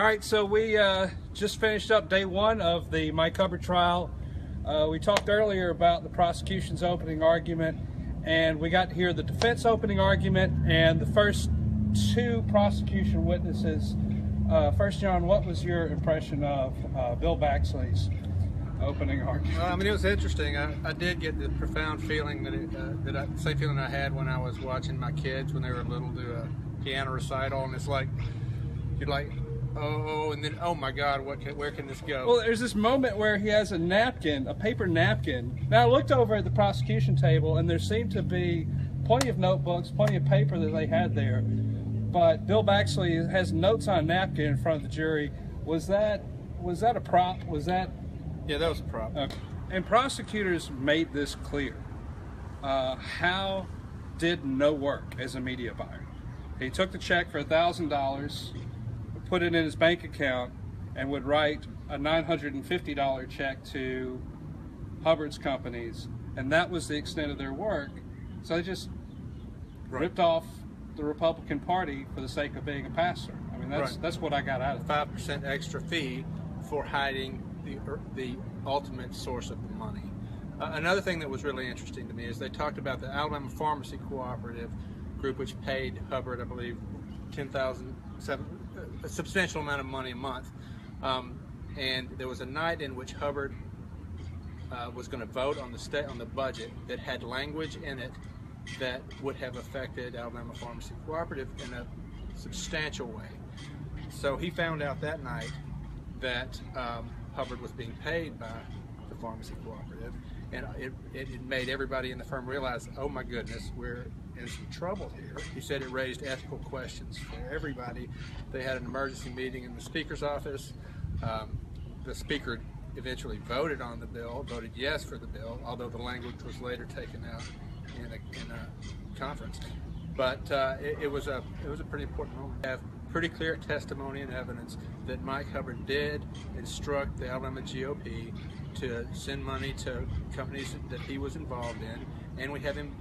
All right, so we just finished up day one of the Mike Hubbard trial. We talked earlier about the prosecution's opening argument, and we got to hear the defense opening argument, and the first two prosecution witnesses. First, John, what was your impression of Bill Baxley's opening argument? Well, I mean, it was interesting. I did get the profound feeling that same feeling I had when I was watching my kids when they were little do a piano recital, and it's like you're like, oh, and then oh my God, where can this go? Well, there's this moment where he has a napkin, a paper napkin. Now I looked over at the prosecution table, and there seemed to be plenty of notebooks, plenty of paper that they had there. But Bill Baxley has notes on a napkin in front of the jury. Was that a prop? Was that? Yeah, that was a prop. And prosecutors made this clear. Howe did no work as a media buyer. He took the check for $1,000, put it in his bank account, and would write a $950 check to Hubbard's companies, and that was the extent of their work. So they just ripped off the Republican Party for the sake of being a pastor. I mean, that's what I got out of it. 5% extra fee for hiding the ultimate source of the money. Another thing that was really interesting to me is they talked about the Alabama Pharmacy Cooperative group, which paid Hubbard, I believe, a substantial amount of money a month. And there was a night in which Hubbard was going to vote on the budget that had language in it that would have affected Alabama Pharmacy Cooperative in a substantial way. So he found out that night that Hubbard was being paid by the Pharmacy Cooperative, and it made everybody in the firm realize, oh my goodness, we're in some trouble here. He said it raised ethical questions for everybody. They had an emergency meeting in the speaker's office. The speaker eventually voted on the bill, voted yes for the bill, although the language was later taken out in a conference. But it was a pretty important moment. We have pretty clear testimony and evidence that Mike Hubbard did instruct the Alabama GOP to send money to companies that he was involved in, and we have him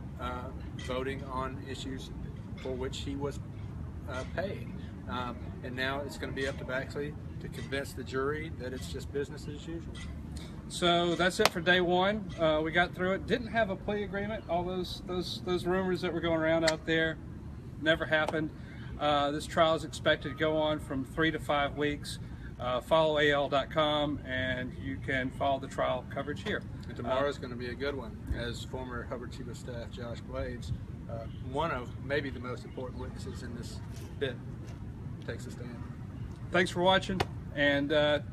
voting on issues for which he was paid. And now it's going to be up to Baxley to convince the jury that it's just business as usual. So that's it for day one. We got through it. Didn't have a plea agreement. All those rumors that were going around out there never happened. This trial is expected to go on from 3 to 5 weeks. Follow AL.com, and you can follow the trial coverage here. And tomorrow's going to be a good one. As former Hubbard Chief of Staff Josh Blades, one of maybe the most important witnesses in this bit, takes a stand. Thanks for watching, and